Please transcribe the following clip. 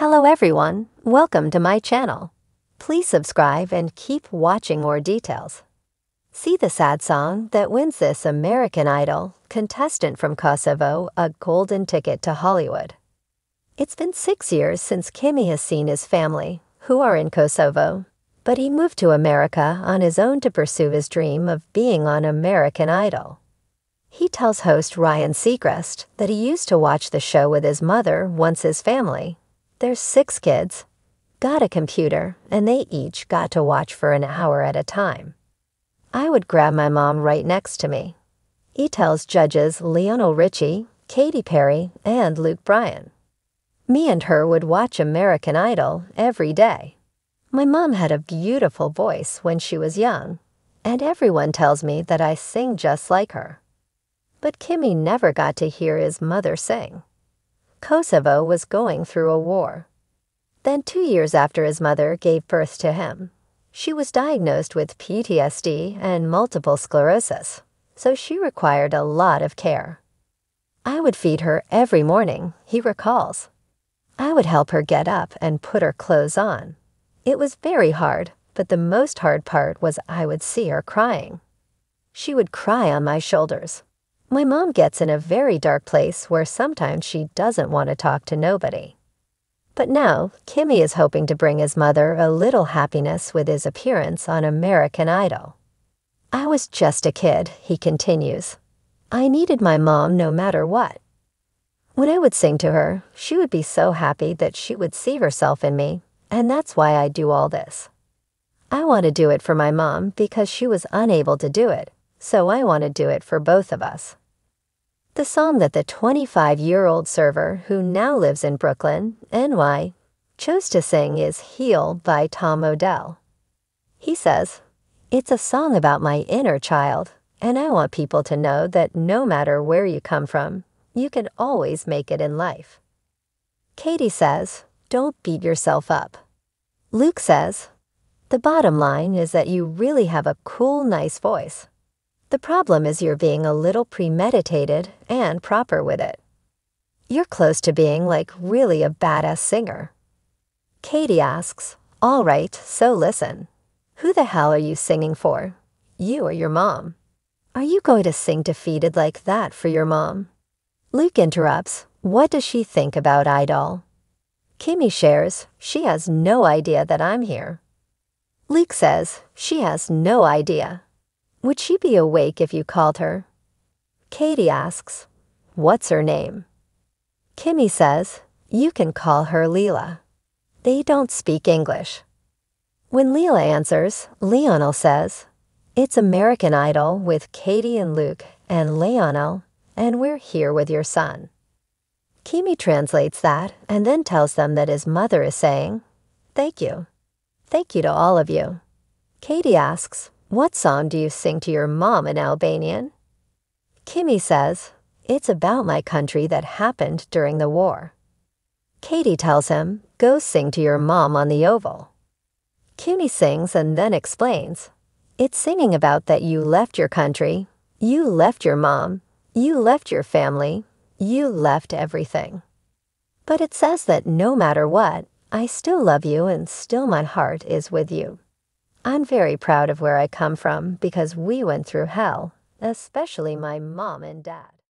Hello everyone, welcome to my channel. Please subscribe and keep watching more details. See the sad song that wins this American Idol contestant from Kosovo a golden ticket to Hollywood. It's been 6 years since Kimi has seen his family, who are in Kosovo, but he moved to America on his own to pursue his dream of being on American Idol. He tells host Ryan Seacrest that he used to watch the show with his mother once his family, their 6 kids, got a computer, and they each got to watch for an hour at a time. I would grab my mom right next to me. He tells judges Lionel Richie, Katy Perry, and Luke Bryan. Me and her would watch American Idol every day. My mom had a beautiful voice when she was young, and everyone tells me that I sing just like her. But Kimi never got to hear his mother sing. Kosovo was going through a war. Then 2 years after his mother gave birth to him, she was diagnosed with PTSD and multiple sclerosis, so she required a lot of care. I would feed her every morning, he recalls. I would help her get up and put her clothes on. It was very hard, but the most hard part was I would see her crying. She would cry on my shoulders. My mom gets in a very dark place where sometimes she doesn't want to talk to nobody. But now, Kimi is hoping to bring his mother a little happiness with his appearance on American Idol. I was just a kid, he continues. I needed my mom no matter what. When I would sing to her, she would be so happy that she would see herself in me, and that's why I do all this. I want to do it for my mom because she was unable to do it, so I want to do it for both of us. The song that the 25-year-old server, who now lives in Brooklyn, NY, chose to sing is Heal by Tom Odell. He says, "It's a song about my inner child, and I want people to know that no matter where you come from, you can always make it in life." Katie says, "Don't beat yourself up." Luke says, "The bottom line is that you really have a cool, nice voice. The problem is you're being a little premeditated and proper with it. You're close to being like really a badass singer." Katie asks, "All right, so listen. Who the hell are you singing for? You or your mom? Are you going to sing defeated like that for your mom?" Luke interrupts, "What does she think about Idol?" Kimi shares, "She has no idea that I'm here." Luke says, "She has no idea. Would she be awake if you called her?" Katie asks, "What's her name?" Kimi says, "You can call her Leela. They don't speak English." When Leela answers, Lionel says, "It's American Idol with Katie and Luke and Lionel, and we're here with your son." Kimi translates that and then tells them that his mother is saying, "Thank you. Thank you to all of you." Katie asks, "What song do you sing to your mom in Albanian?" Kimi says, "It's about my country that happened during the war." Katie tells him, "Go sing to your mom on the Oval." Kimi sings and then explains, "It's singing about that you left your country, you left your mom, you left your family, you left everything. But it says that no matter what, I still love you and still my heart is with you. I'm very proud of where I come from because we went through hell, especially my mom and dad."